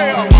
Fire!